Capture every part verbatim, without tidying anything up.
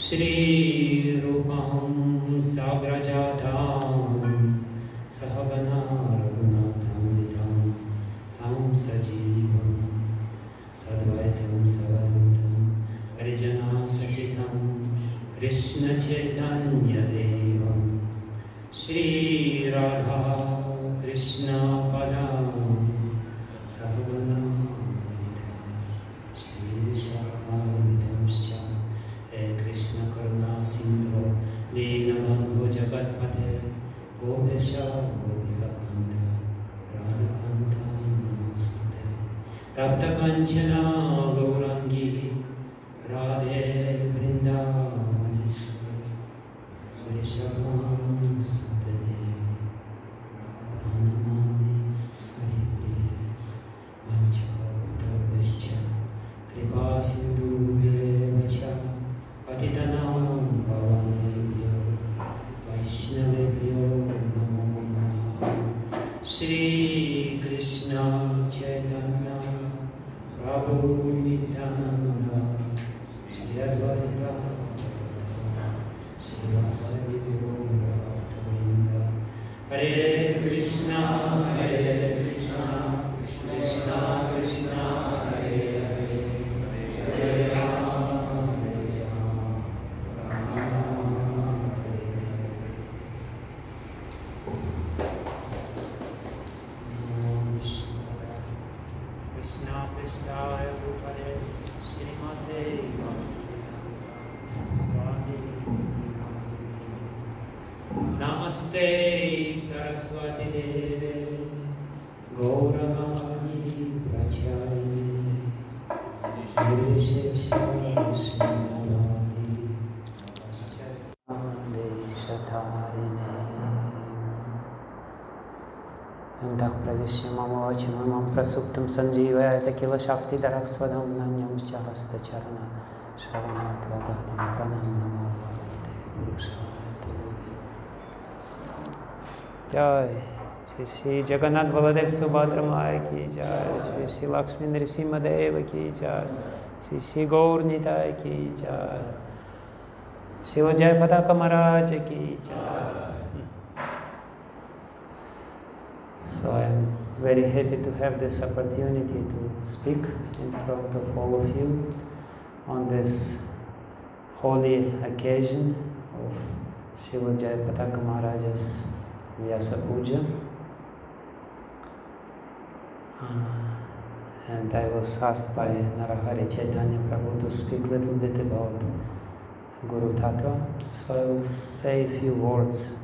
Shri Rupam Sagrajatam Sahagana Raghunatam Vitam Tam Sajivam Sadvaitam Savadutam Harijana Sakitam Krishna Chaitanya Devam Shri Radha Krishna Padam Sahagana Vitam Shri Shakavitam Krishna Karuna Sindho Dina Bandho Jagat Pate Govesha Govira Kanda Radha Kanda Namastute Tapta Kanchana Gaurangi Radhe Vrindavaneshwari Vrishabham Sudadevi Pranamami Haripriya Vanchaka Uttarvescha Kripa Sindhu Vevacha Patitanam Bhavanebhyo Vaishnavebhyo Namo Namaha Shri Krishna Chaitanya Prabhu Nityananda Shri Advaita Shri Vasavibhyo Bhaktavinda Hare Krishna Hare Krishna Krishna Krishna Hare Hare Hare Rama Namaste Saraswati Deve Gauramani Pracharine Nirishesha Sundari Satarine Antak Pravishyamam Vachamam Prasuktam Sanjeevayata Kiva Shakti Daraksvadam Nanyam Shavasta Charana Shravanat Vagadam Pranam Namo Vagate Purusha Jai Shri Shri Jagannath Baladev Subhadramaya ki Jai Shri Shri Lakshmi Nrisimha Deva ki Jai Shri Shri Gaur Nitai ki Jai Shri Jayapataka Maharaj ki Jai. So I am very happy to have this opportunity to speak in front of all of you on this holy occasion of Srila Jayapataka Maharaj's Vyasa Puja, uh, and I was asked by Narahari Chaitanya Prabhu to speak a little bit about Guru Tattva, so I will say a few words.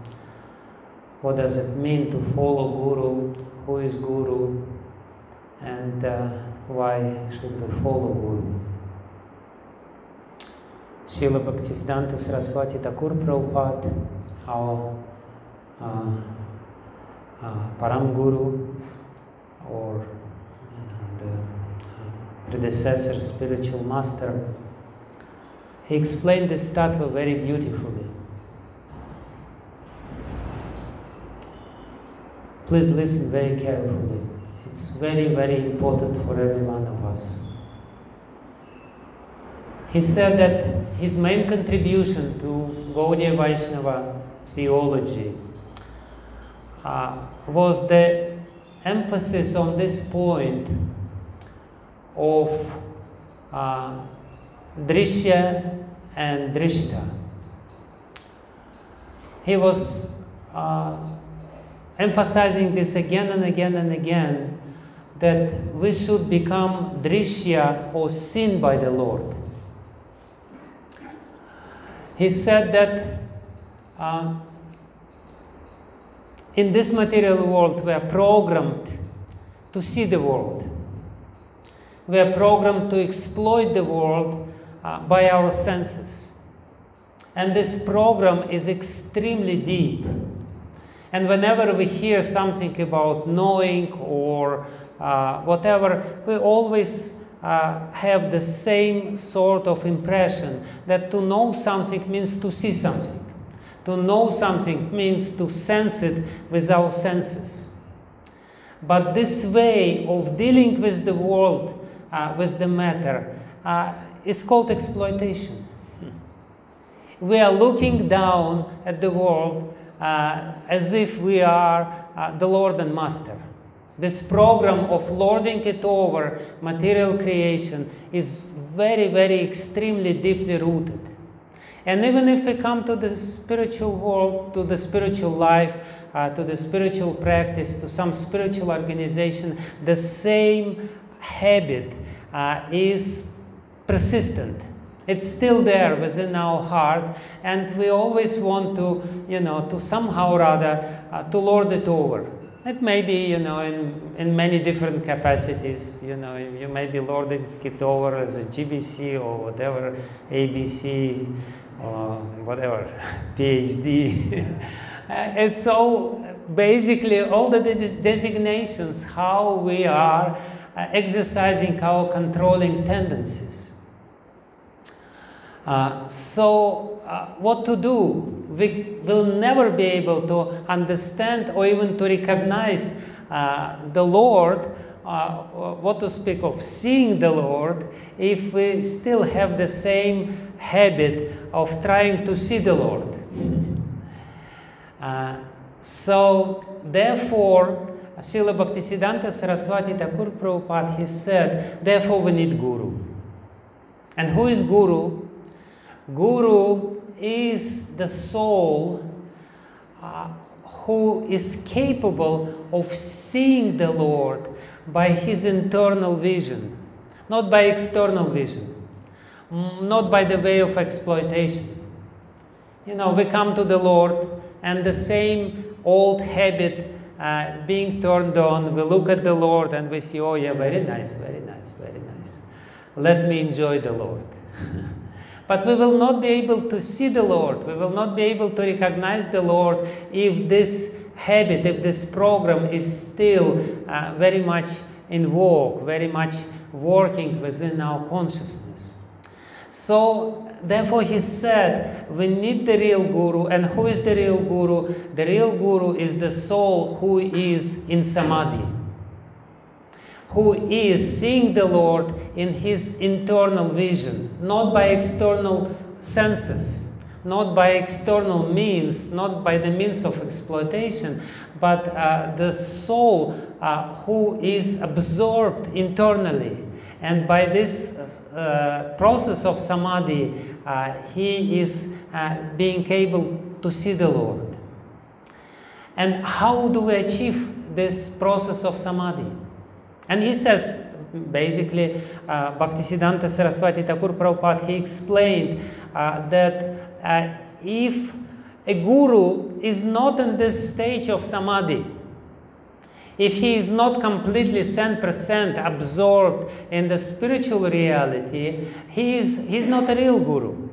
What does it mean to follow Guru? Who is Guru? And uh, why should we follow Guru? Srila Bhaktisiddhanta Saraswati Thakur Prabhupada, our Uh, uh, Param Guru, or uh, the predecessor spiritual master, he explained this tattva very beautifully. Please listen very carefully. It's very, very important for every one of us. He said that his main contribution to Gaudiya Vaishnava theology Uh, was the emphasis on this point of uh, Drishya and Drishta. He was uh, emphasizing this again and again and again, that we should become Drishya or seen by the Lord. He said that uh, in this material world, we are programmed to see the world. We are programmed to exploit the world uh, by our senses. And this program is extremely deep. And whenever we hear something about knowing or uh, whatever, we always uh, have the same sort of impression that to know something means to see something. To know something means to sense it with our senses. But this way of dealing with the world, uh, with the matter, uh, is called exploitation. we are looking down at the world uh, as if we are uh, the Lord and Master. This program of lording it over material creation is very, very extremely deeply rooted. And even if we come to the spiritual world, to the spiritual life, uh, to the spiritual practice, to some spiritual organization, the same habit uh, is persistent. It's still there within our heart, and we always want to, you know, to somehow or other uh, to lord it over. It may be, you know, in, in many different capacities. You know, you may be lording it over as a G B C or whatever, A B C, or whatever, PhD. It's all, basically, all the designations, how we are exercising our controlling tendencies. Uh, so, uh, what to do? We will never be able to understand or even to recognize uh, the Lord, uh, what to speak of seeing the Lord, if we still have the same habit of trying to see the Lord. Uh, so, therefore, Srila Bhaktisiddhanta Saraswati Thakur Prabhupada, he said, therefore we need Guru. And who is Guru? Guru is the soul uh, who is capable of seeing the Lord by his internal vision, not by external vision, not by the way of exploitation. You know, we come to the Lord and the same old habit uh, being turned on, we look at the Lord and we see, oh yeah, very nice, very nice, very nice. Let me enjoy the Lord. But we will not be able to see the Lord, we will not be able to recognize the Lord if this habit, if this program is still uh, very much in vogue, very much working within our consciousness. So, therefore he said, we need the real Guru. And who is the real Guru? The real Guru is the soul who is in Samadhi, who is seeing the Lord in his internal vision, not by external senses, not by external means, not by the means of exploitation, but uh, the soul uh, who is absorbed internally. And by this uh, process of Samadhi, uh, he is uh, being able to see the Lord. And how do we achieve this process of Samadhi? And he says, basically, uh, Bhaktisiddhanta Saraswati Thakur Prabhupada, he explained uh, that uh, if a guru is not in this stage of Samadhi, if he is not completely one hundred percent absorbed in the spiritual reality, he is, he is not a real guru.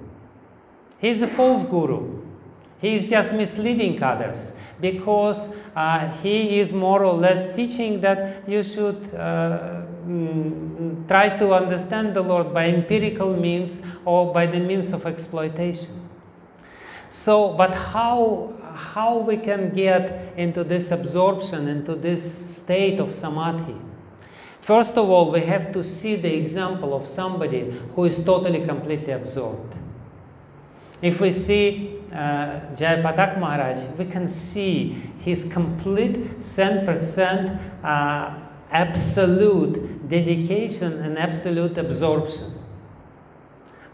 He is a false guru. He is just misleading others, because uh, he is more or less teaching that you should uh, try to understand the Lord by empirical means or by the means of exploitation. So, but how, how we can get into this absorption, into this state of Samadhi? First of all, we have to see the example of somebody who is totally, completely absorbed. If we see Uh, Jayapataka Maharaj, we can see his complete one hundred percent uh, absolute dedication and absolute absorption.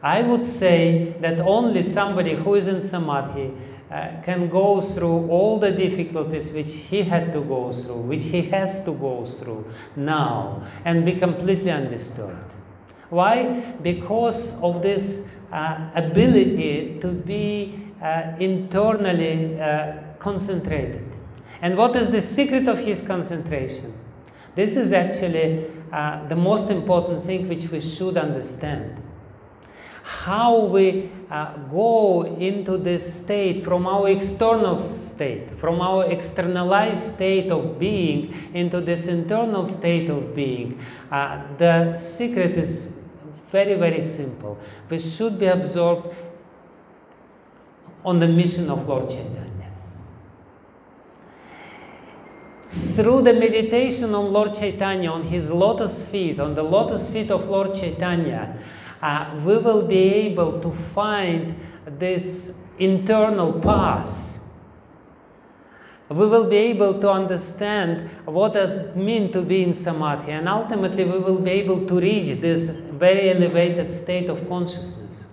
I would say that only somebody who is in Samadhi uh, can go through all the difficulties which he had to go through, which he has to go through now, and be completely undisturbed. Why? Because of this uh, ability to be Uh, internally uh, concentrated. And what is the secret of his concentration? This is actually uh, the most important thing which we should understand. How we uh, go into this state from our external state, from our externalized state of being into this internal state of being, uh, the secret is very, very simple. We should be absorbed on the mission of Lord Chaitanya. Through the meditation on Lord Chaitanya, on his lotus feet, on the lotus feet of Lord Chaitanya, uh, we will be able to find this internal path, we will be able to understand what does it mean to be in Samadhi, and ultimately we will be able to reach this very elevated state of consciousness.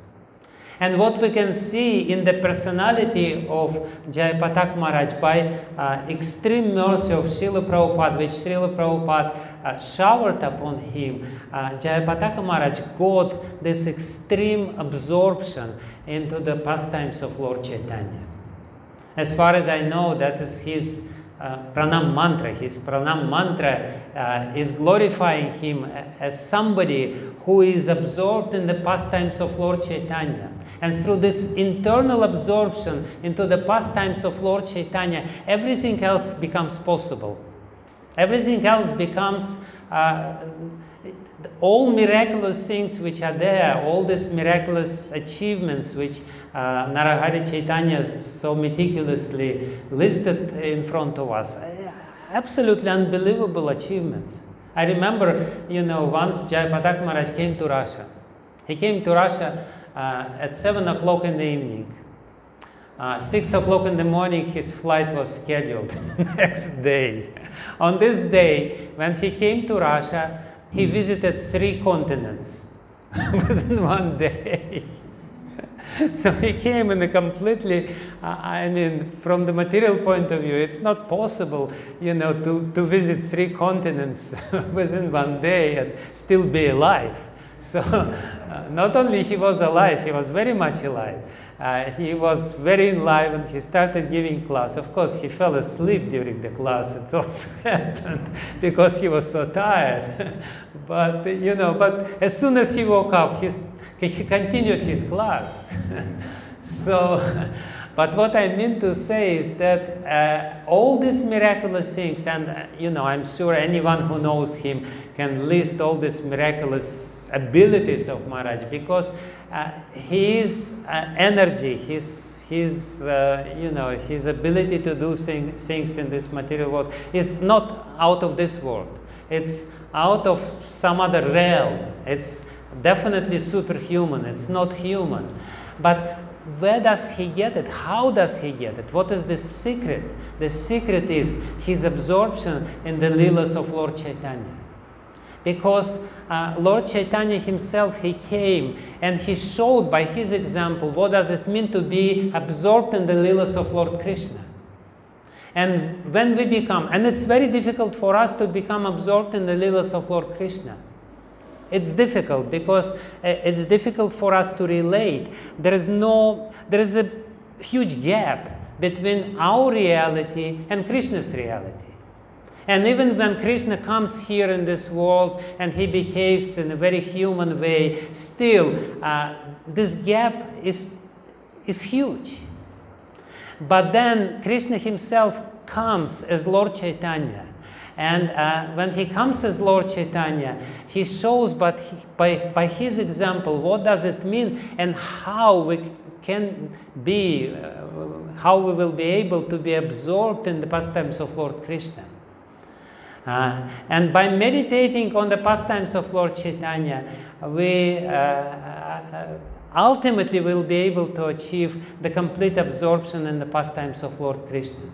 And what we can see in the personality of Jayapataka Maharaj by uh, extreme mercy of Srila Prabhupada, which Srila Prabhupada uh, showered upon him, uh, Jayapataka Maharaj got this extreme absorption into the pastimes of Lord Chaitanya. As far as I know, that is his uh, pranam mantra. His pranam mantra uh, is glorifying him as somebody who is absorbed in the pastimes of Lord Chaitanya. And through this internal absorption into the pastimes of Lord Chaitanya, everything else becomes possible. Everything else becomes... Uh, all miraculous things which are there, all these miraculous achievements which uh, Narahari Chaitanya so meticulously listed in front of us, absolutely unbelievable achievements. I remember, you know, once Jayapataka Maharaj came to Russia. He came to Russia uh, at seven o'clock in the evening. Uh, six o'clock in the morning, his flight was scheduled the next day. On this day, when he came to Russia, he visited three continents within one day. So he came in a completely, uh, I mean, from the material point of view, it's not possible, you know, to, to visit three continents within one day and still be alive. So uh, not only he was alive, he was very much alive. Uh, he was very enlivened, he started giving class. Of course, he fell asleep during the class, it also happened, because he was so tired. But, you know, but as soon as he woke up, he, he continued his class. So, but what I mean to say is that uh, all these miraculous things, and, uh, you know, I'm sure anyone who knows him can list all these miraculous abilities of Maharaj, because uh, his uh, energy, his, his uh, you know, his ability to do thing, things in this material world is not out of this world. It's out of some other realm. It's definitely superhuman. It's not human. But where does he get it? How does he get it? What is the secret? The secret is his absorption in the Leelas of Lord Chaitanya. Because uh, Lord Chaitanya himself, he came and he showed by his example what does it mean to be absorbed in the Leelas of Lord Krishna. And when we become, and it's very difficult for us to become absorbed in the Leelas of Lord Krishna. It's difficult because it's difficult for us to relate. There is no, there is a huge gap between our reality and Krishna's reality. And even when Krishna comes here in this world and he behaves in a very human way, still uh, this gap is, is huge. But then Krishna himself comes as Lord Chaitanya. And uh, when he comes as Lord Chaitanya, he shows but he, by, by his example what does it mean and how we can be, uh, how we will be able to be absorbed in the pastimes of Lord Krishna. Uh, and by meditating on the pastimes of Lord Chaitanya, we uh, ultimately will be able to achieve the complete absorption in the pastimes of Lord Krishna.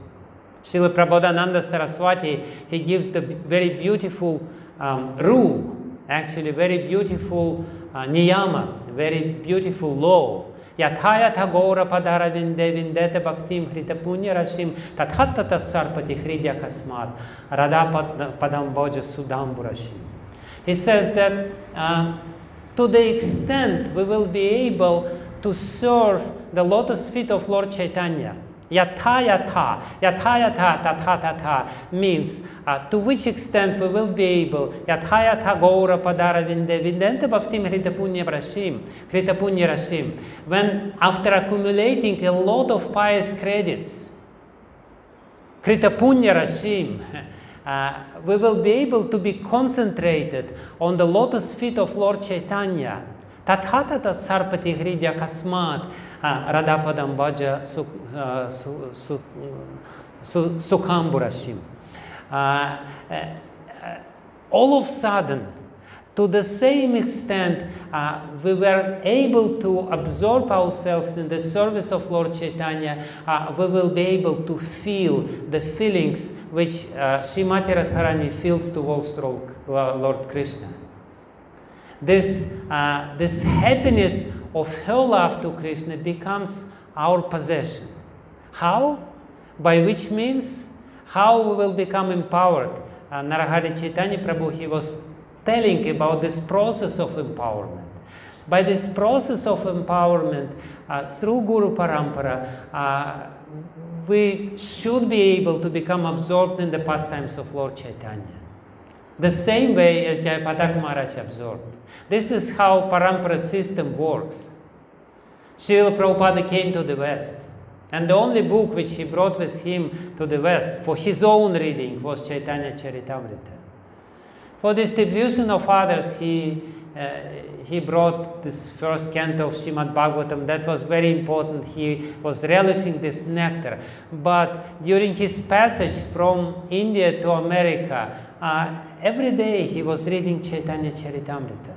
Srila Prabodhananda Saraswati, he gives the very beautiful um, rule, actually very beautiful uh, niyama, very beautiful law. Yathayatha gaura padara vinde vindete bhaktim hrita punya rashim tathattata sarpati hridya kasmat radha padam bhaja sudam burashim. He says that uh, to the extent we will be able to serve the lotus feet of Lord Chaitanya, yathayatha, yathayatha tathatatha means uh, to which extent we will be able, yathayatha gaura padara vinde vindente bhaktim hrita punya rashim, hrita punya rashim, when after accumulating a lot of pious credits, hrita punya rashim, uh, we will be able to be concentrated on the lotus feet of Lord Chaitanya, tathatatha sarpati hridya kasmat Radhapadam Bhaja Sukhamburashim. All of a sudden, to the same extent, uh, we were able to absorb ourselves in the service of Lord Chaitanya, uh, we will be able to feel the feelings which uh, Shrimati Radhārāṇī feels towards Lord Krishna. This, uh, this happiness of her love to Krishna becomes our possession. How? By which means? How we will become empowered? Uh, Narahari Chaitanya Prabhu, he was telling about this process of empowerment. By this process of empowerment, uh, through Guru Parampara, uh, we should be able to become absorbed in the pastimes of Lord Chaitanya, the same way as Jayapataka Maharaj absorbed. This is how Parampara system works. Srila Prabhupada came to the West, and the only book which he brought with him to the West for his own reading was Chaitanya Charitamrita. For distribution of others, he, uh, he brought this first canto of Srimad Bhagavatam. That was very important. He was relishing this nectar. But during his passage from India to America, uh, every day he was reading Chaitanya Charitamrita.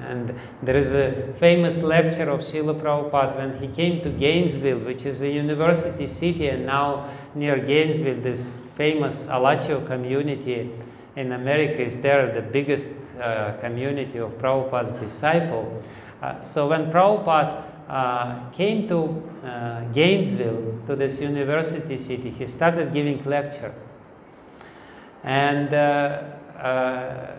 And there is a famous lecture of Srila Prabhupada when he came to Gainesville, which is a university city, and now near Gainesville, this famous Alachua community in America is there, the biggest uh, community of Prabhupada's disciple. Uh, so when Prabhupada uh, came to uh, Gainesville, to this university city, he started giving lecture. And uh, uh,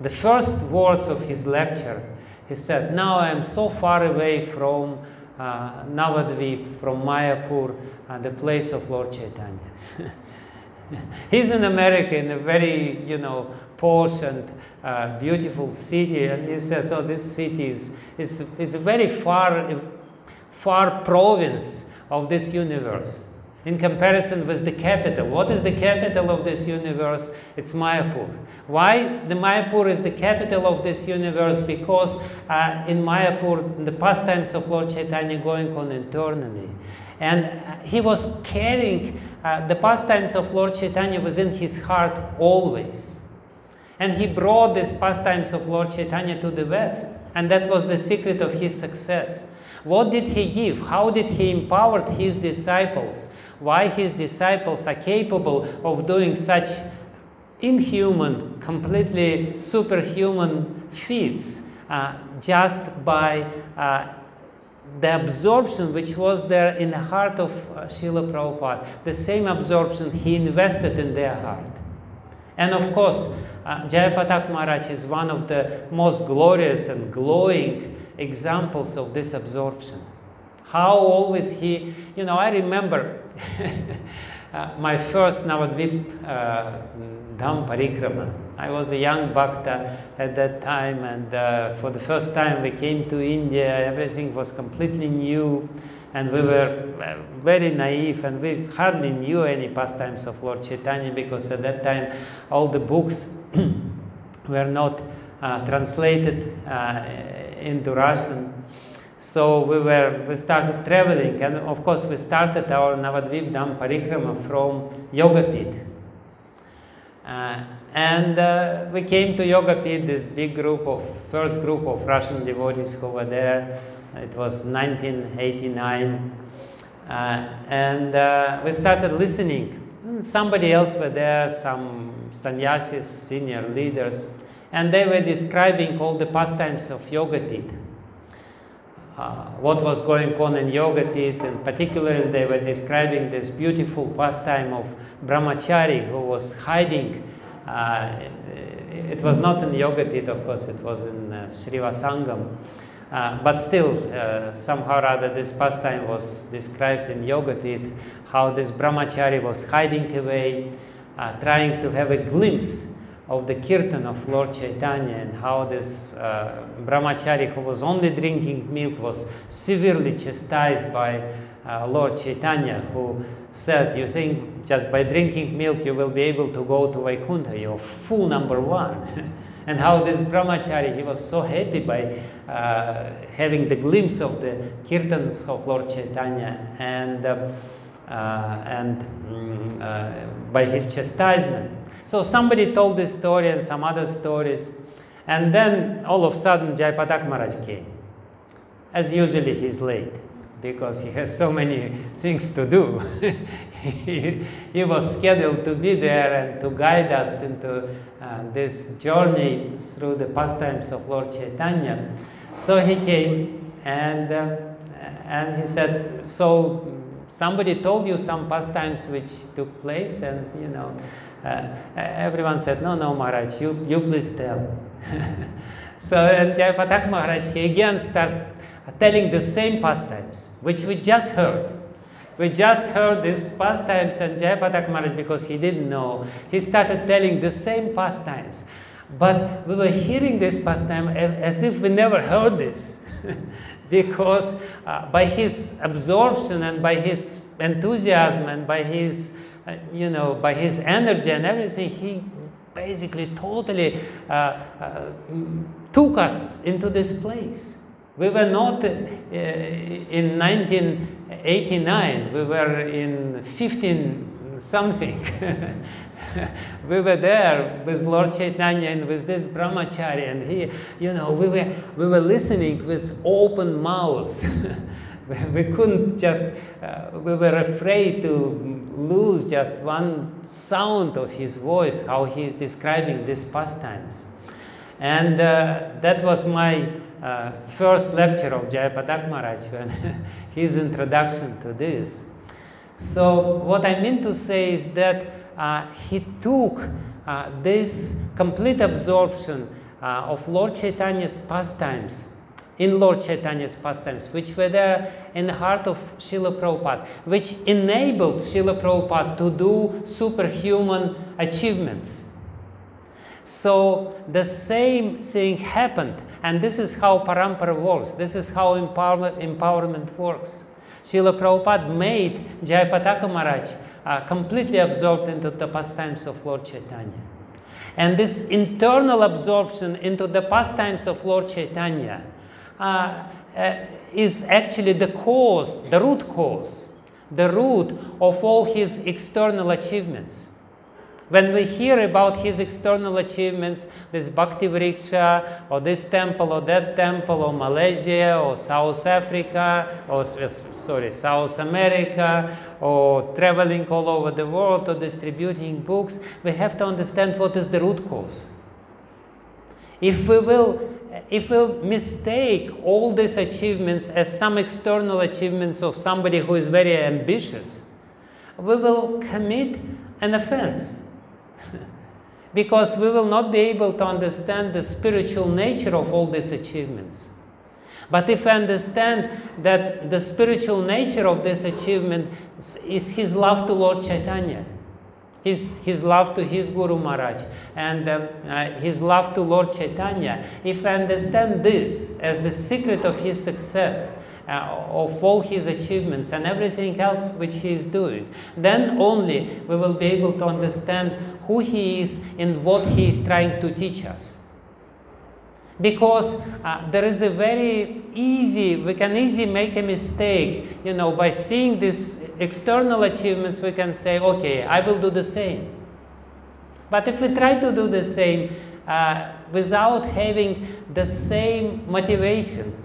the first words of his lecture, he said, "Now I am so far away from uh, Navadvip, from Mayapur, uh, the place of Lord Chaitanya." He's in America, in a very, you know, posh and uh, beautiful city, and he says, "Oh, this city is is is a very far, far province of this universe in comparison with the capital." What is the capital of this universe? It's Mayapur. Why the Mayapur is the capital of this universe? Because uh, in Mayapur, the pastimes of Lord Chaitanya going on internally. And he was carrying uh, the pastimes of Lord Chaitanya within his heart always. And he brought these pastimes of Lord Chaitanya to the West. And that was the secret of his success. What did he give? How did he empower his disciples? Why his disciples are capable of doing such inhuman, completely superhuman feats, uh, just by uh, the absorption which was there in the heart of uh, Srila Prabhupada, the same absorption he invested in their heart. And of course, uh, Jayapataka Maharaj is one of the most glorious and glowing examples of this absorption. How always he, you know, I remember uh, my first Navadvip uh, Dham Parikrama. I was a young bhakta at that time, and uh, for the first time we came to India, everything was completely new, and we were very naive, and we hardly knew any pastimes of Lord Chaitanya, because at that time all the books were not uh, translated uh, into Russian. So we were, we started traveling, and of course we started our Navadvip Dham Parikrama from Yoga Pit. Uh, and uh, we came to Yoga Pit, this big group of, first group of Russian devotees who were there. It was nineteen eighty-nine. Uh, and uh, we started listening. Somebody else were there, some sannyasis, senior leaders, and they were describing all the pastimes of Yoga Pit. Uh, what was going on in Yoga Pit, and particularly they were describing this beautiful pastime of Brahmachari who was hiding. Uh, it was not in Yoga Pit, of course, it was in uh, Srivasangam. Uh, but still, uh, somehow or other, this pastime was described in Yoga Pit, how this Brahmachari was hiding away, uh, trying to have a glimpse of the kirtan of Lord Chaitanya, and how this uh, brahmachari who was only drinking milk was severely chastised by uh, Lord Chaitanya, who said, "You think just by drinking milk you will be able to go to Vaikuntha, you're fool number one." And how this brahmachari, he was so happy by uh, having the glimpse of the kirtans of Lord Chaitanya, and, uh, uh, and mm, uh, by his chastisement. So somebody told this story and some other stories, and then all of a sudden Jayapataka Maharaj came. As usually he's late because he has so many things to do. he, he was scheduled to be there and to guide us into uh, this journey through the pastimes of Lord Chaitanya. So he came and, uh, and he said, so somebody told you some pastimes which took place, and you know, uh, everyone said, no, no, Maharaj, you, you please tell. So and Jayapataka Maharaj, he again started telling the same pastimes which we just heard. We just heard these pastimes, and Jayapataka Maharaj, because he didn't know, he started telling the same pastimes. But we were hearing this pastime as if we never heard this, because uh, by his absorption and by his enthusiasm and by his, uh, you know, by his energy and everything, he basically totally uh, uh, took us into this place. We were not uh, in nineteen eighty-nine, we were in fifteen something. We were there with Lord Chaitanya and with this brahmachari, and he, you know, we were, we were listening with open mouths. We couldn't just, uh, we were afraid to lose just one sound of his voice, how he is describing these pastimes. And uh, that was my uh, first lecture of Jayapataka Maharaj, when his introduction to this. So what I mean to say is that Uh, he took uh, this complete absorption uh, of Lord Chaitanya's pastimes, in Lord Chaitanya's pastimes, which were there in the heart of Srila Prabhupada, which enabled Srila Prabhupada to do superhuman achievements. So the same thing happened, and this is how Parampara works, this is how empowerment, empowerment works. Srila Prabhupada made Jayapataka Maharaj Uh, completely absorbed into the pastimes of Lord Chaitanya. And this internal absorption into the pastimes of Lord Chaitanya uh, uh, is actually the cause, the root cause, the root of all his external achievements. When we hear about his external achievements, this Bhakti Vriksha, or this temple, or that temple, or Malaysia, or South Africa, or sorry, South America, or traveling all over the world, or distributing books, we have to understand what is the root cause. If we will, if we mistake all these achievements as some external achievements of somebody who is very ambitious, we will commit an offense. Because we will not be able to understand the spiritual nature of all these achievements. But if we understand that the spiritual nature of this achievement is his love to Lord Chaitanya, his, his love to his Guru Maharaj, and um, uh, his love to Lord Chaitanya, if we understand this as the secret of his success, Uh, of all his achievements and everything else which he is doing, then only we will be able to understand who he is and what he is trying to teach us. Because uh, there is a very easy, we can easily make a mistake, you know, by seeing these external achievements we can say, okay, I will do the same. But if we try to do the same uh, without having the same motivation,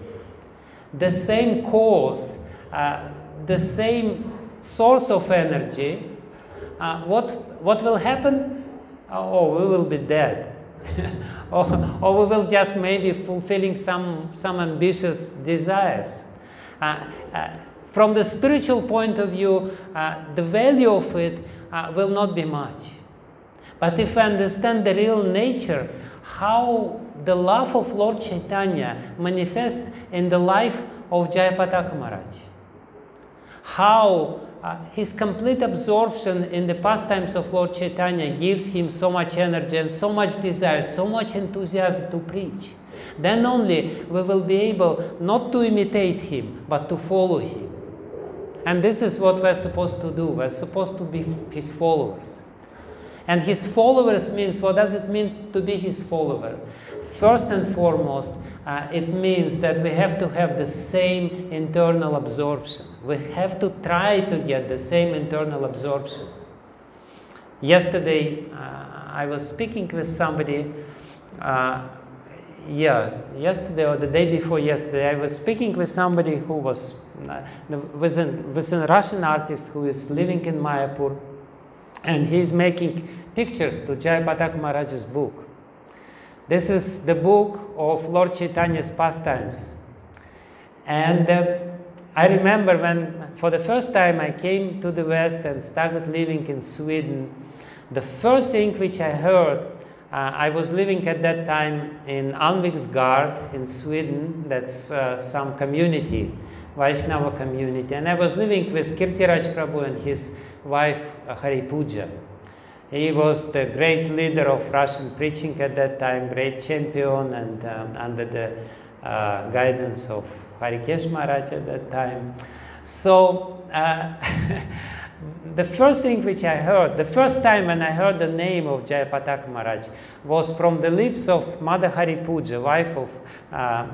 the same cause, uh, the same source of energy, uh, what, what will happen? Oh, we will be dead. or, or we will just maybe fulfilling some, some ambitious desires. Uh, uh, from the spiritual point of view, uh, the value of it uh, will not be much. But if we understand the real nature, how the love of Lord Chaitanya manifests in the life of Jayapataka Maharaj, how uh, his complete absorption in the pastimes of Lord Chaitanya gives him so much energy and so much desire, so much enthusiasm to preach, then only we will be able not to imitate him, but to follow him. And this is what we're supposed to do, we're supposed to be his followers. And his followers means, what does it mean to be his follower? First and foremost, uh, it means that we have to have the same internal absorption. We have to try to get the same internal absorption. Yesterday, uh, I was speaking with somebody, uh, yeah, yesterday or the day before yesterday, I was speaking with somebody who was, uh, was, an, was a Russian artist who is living in Mayapur, and he is making pictures to Jayapataka Maharaj's book. This is the book of Lord Chaitanya's pastimes. And uh, I remember when, for the first time, I came to the West and started living in Sweden, the first thing which I heard, uh, I was living at that time in Alviksgard in Sweden, that's uh, some community, Vaishnava community, and I was living with Kirtiraj Prabhu and his wife uh, Haripuja. He was the great leader of Russian preaching at that time, great champion, and um, under the uh, guidance of Harikesh Maharaj at that time. So, uh, the first thing which I heard, the first time when I heard the name of Jayapataka Maharaj was from the lips of Mother Haripuja, wife of, uh,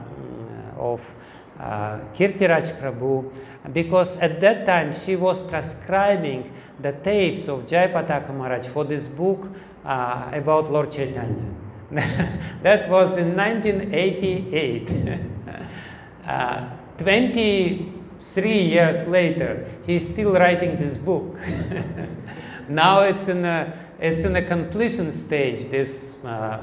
of uh, Kirtiraj Prabhu, because at that time she was transcribing the tapes of Jayapataka Maharaj for this book uh, about Lord Chaitanya. That was in nineteen eighty-eight. Uh, twenty-three years later, he's still writing this book. Now it's in a it's in a completion stage. This uh,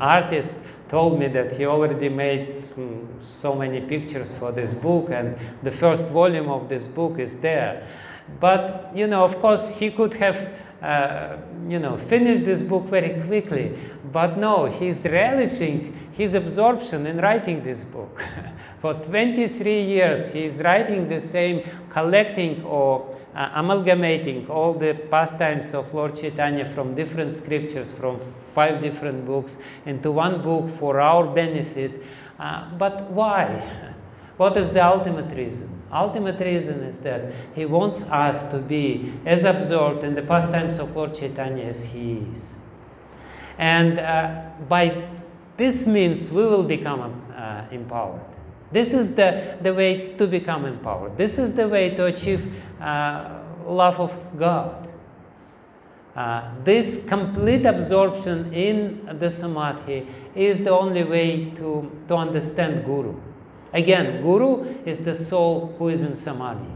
artist told me that he already made um, so many pictures for this book, and the first volume of this book is there. But you know, of course, he could have uh, you know finished this book very quickly. But no, he's relishing his absorption in writing this book. For twenty-three years he is writing the same, collecting or uh, amalgamating all the pastimes of Lord Chaitanya from different scriptures, from five different books, into one book for our benefit. Uh, but why? What is the ultimate reason? Ultimate reason is that he wants us to be as absorbed in the pastimes of Lord Chaitanya as he is. And uh, by this means we will become uh, empowered. This is the, the way to become empowered. This is the way to achieve uh, love of God. Uh, this complete absorption in the Samadhi is the only way to, to understand Guru. Again, Guru is the soul who is in Samadhi.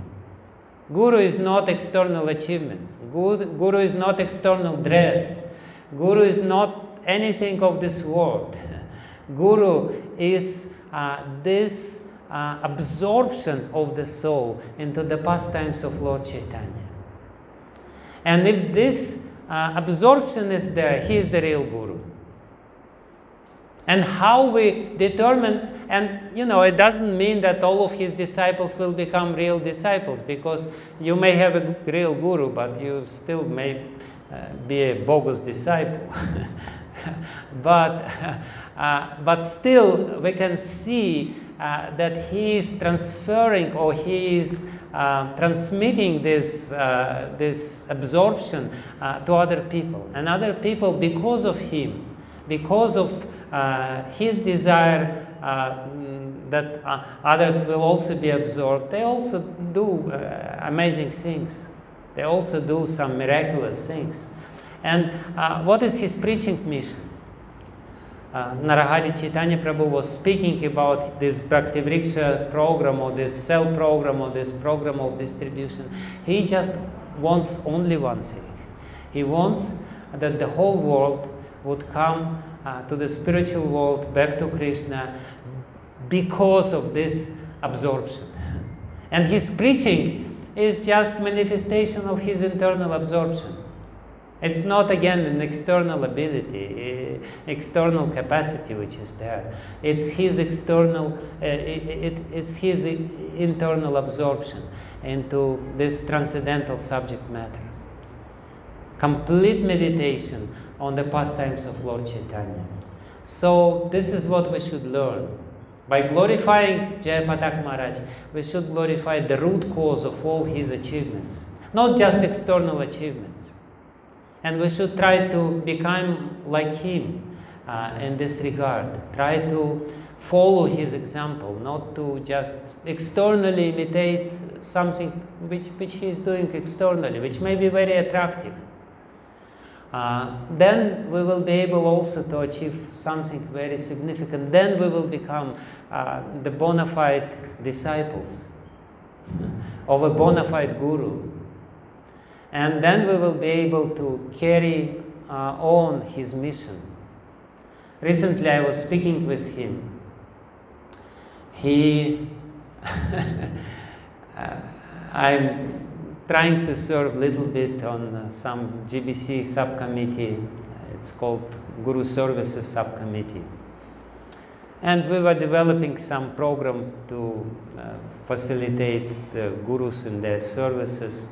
Guru is not external achievements. Guru, Guru is not external dress. Guru is not anything of this world. Guru is uh, this uh, absorption of the soul into the pastimes of Lord Chaitanya. And if this uh, absorption is there, he is the real Guru. And how we determine, and you know, it doesn't mean that all of his disciples will become real disciples, because you may have a real Guru, but you still may uh, be a bogus disciple. But, uh, but still we can see uh, that he is transferring, or he is uh, transmitting this, uh, this absorption uh, to other people. And other people, because of him, because of uh, his desire uh, that uh, others will also be absorbed, they also do uh, amazing things. They also do some miraculous things. And uh, what is his preaching mission? Uh, Narahari Chaitanya Prabhu was speaking about this Bhakti Vriksha program, or this cell program, or this program of distribution. He just wants only one thing. He wants that the whole world would come uh, to the spiritual world, back to Krishna, because of this absorption. And his preaching is just manifestation of his internal absorption. It's not, again, an external ability, external capacity which is there. It's his external, uh, it, it, it's his internal absorption into this transcendental subject matter. Complete meditation on the pastimes of Lord Chaitanya. So this is what we should learn. By glorifying Jayapataka Maharaj, we should glorify the root cause of all his achievements, not just external achievements. And we should try to become like him uh, in this regard. Try to follow his example, not to just externally imitate something which, which he is doing externally, which may be very attractive. Uh, then we will be able also to achieve something very significant. Then we will become uh, the bona fide disciples of a bona fide guru. And then we will be able to carry uh, on his mission. Recently I was speaking with him. He... uh, I'm... trying to serve a little bit on uh, some G B C subcommittee. It's called Guru Services Subcommittee. And we were developing some program to uh, facilitate the gurus in their services,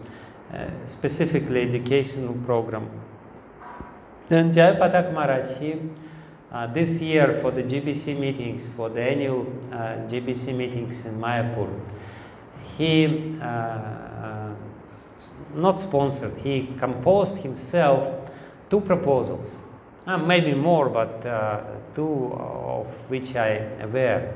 uh, specifically educational program. And Jayapataka Maharaj, he, uh, this year for the G B C meetings, for the annual uh, G B C meetings in Mayapur, he uh, not sponsored, he composed himself two proposals, uh, maybe more, but uh, two of which I am aware.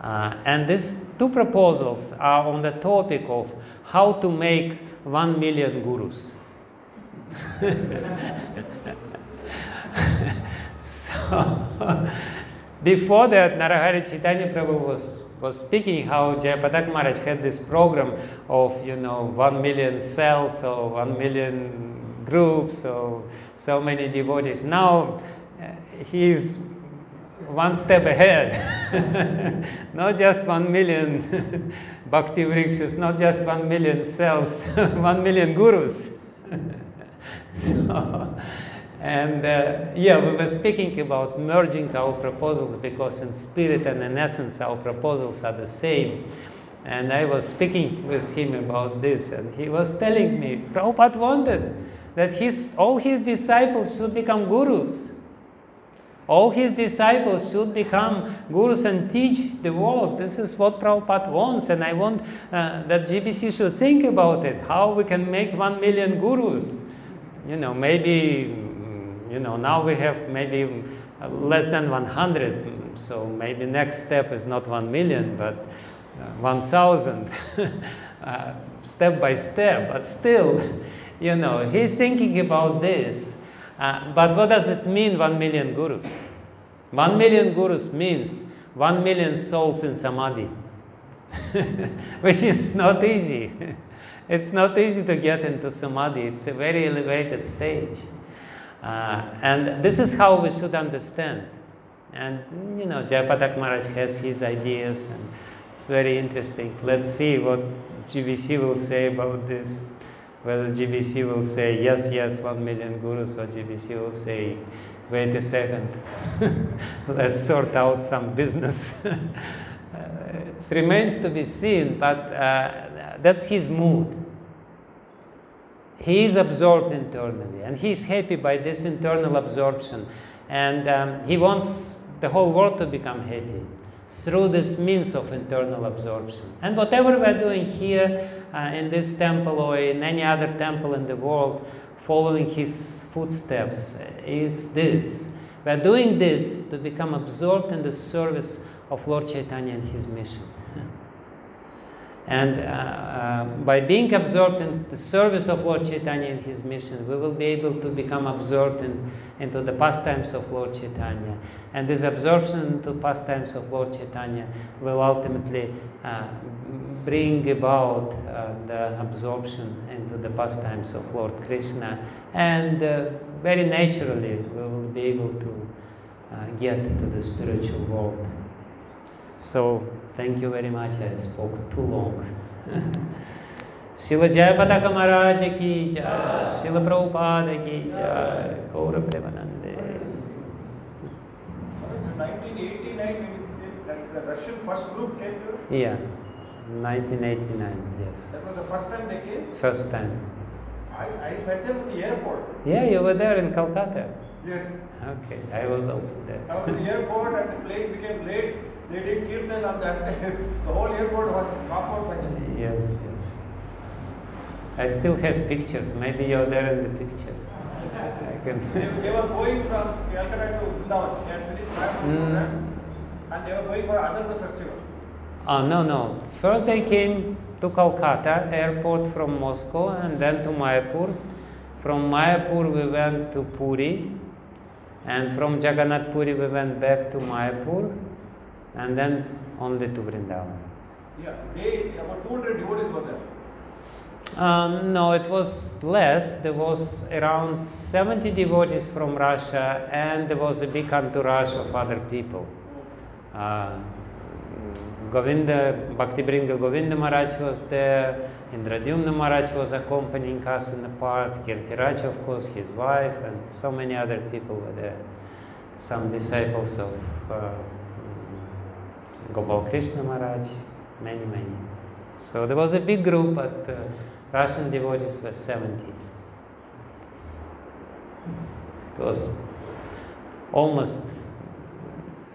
Uh, and these two proposals are on the topic of how to make one million gurus. So, before that, Narahari Chaitanya Prabhu was was speaking how Jayapataka Maharaj had this program of, you know, one million cells or one million groups or so many devotees. Now uh, he is one step ahead. Not just one million Bhakti Vrikshas, not just one million cells, one million gurus. So, and uh, yeah, we were speaking about merging our proposals, because in spirit and in essence our proposals are the same. And I was speaking with him about this, and he was telling me, Prabhupada wanted that his, all his disciples should become gurus. All his disciples should become gurus and teach the world. This is what Prabhupada wants, and I want uh, that G B C should think about it, how we can make one million gurus. You know, maybe... You know, now we have maybe less than one hundred, so maybe next step is not one million, but one thousand, uh, step by step. But still, you know, he's thinking about this. Uh, but what does it mean, one million gurus? one million gurus means one million souls in Samadhi, which is not easy. It's not easy to get into Samadhi. It's a very elevated stage. Uh, and this is how we should understand. And, you know, Jayapataka Maharaj has his ideas, and it's very interesting. Let's see what G B C will say about this. Whether G B C will say, yes, yes, one million gurus, or G B C will say, wait a second, let's sort out some business. uh, it remains to be seen, but uh, that's his mood. He is absorbed internally, and he is happy by this internal absorption, and um, he wants the whole world to become happy through this means of internal absorption. And whatever we are doing here uh, in this temple or in any other temple in the world, following his footsteps, is this. We are doing this to become absorbed in the service of Lord Chaitanya and his mission. And uh, uh, by being absorbed in the service of Lord Chaitanya and his mission, we will be able to become absorbed in, into the pastimes of Lord Chaitanya. And this absorption into pastimes of Lord Chaitanya will ultimately uh, bring about uh, the absorption into the pastimes of Lord Krishna. And uh, very naturally, we will be able to uh, get to the spiritual world. So, thank you very much, I spoke too long. Srila Jayapataka Maharaj ki jai, Srila Prabhupada ki jai, Gaura Premanande. In nineteen eighty-nine, the Russian first group came to? Yeah, nineteen eighty-nine, yes. That was the first time they came? First time. I, I met them at the airport. Yeah, you were there in Calcutta. Yes. Okay, I was also there. I was at the airport and the plane became late. They did kirtan on that. The whole airport was covered by them. Yes, yes, yes. I still have pictures. Maybe you're there in the picture. I can they, they were going from Calcutta to Vrindavan. They had finished Mayapur, and they were going for another festival. Oh, no, no. First they came to Calcutta airport from Moscow, and then to Mayapur. From Mayapur we went to Puri, and from Jagannath Puri we went back to Mayapur, and then only to Vrindavan. Yeah, they, about two hundred devotees were there? Um, no, it was less. There was around seventy devotees from Russia, and there was a big entourage of other people. Uh, Govinda, Bhakti Bringa Govinda Maharaj was there, Indradyumna Maharaj was accompanying us in the part, Kirtiraj, of course, his wife, and so many other people were there. Some disciples of uh, Gopal Krishna Maharaj, many, many. So there was a big group, but uh, Russian devotees were seventy. It was almost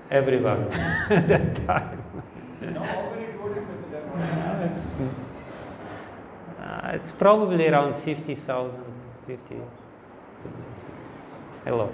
everyone at that time. Now, how many devotees were there? It's, uh, it's probably around fifty thousand, fifty, fifty, sixty. A lot.